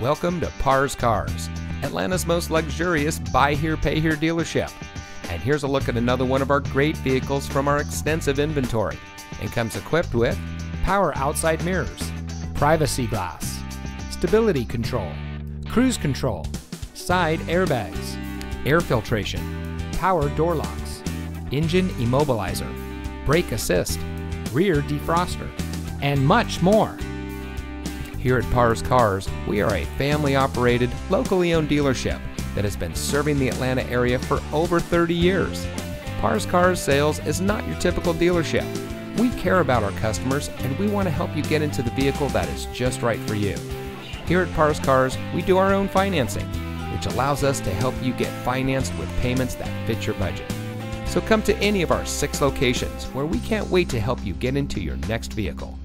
Welcome to PARS Cars, Atlanta's most luxurious buy here, pay here dealership. And here's a look at another one of our great vehicles from our extensive inventory. It comes equipped with power outside mirrors, privacy glass, stability control, cruise control, side airbags, air filtration, power door locks, engine immobilizer, brake assist, rear defroster, and much more. Here at PARS Cars, we are a family-operated, locally owned dealership that has been serving the Atlanta area for over 30 years. PARS Cars Sales is not your typical dealership. We care about our customers and we want to help you get into the vehicle that is just right for you. Here at PARS Cars, we do our own financing, which allows us to help you get financed with payments that fit your budget. So come to any of our 6 locations where we can't wait to help you get into your next vehicle.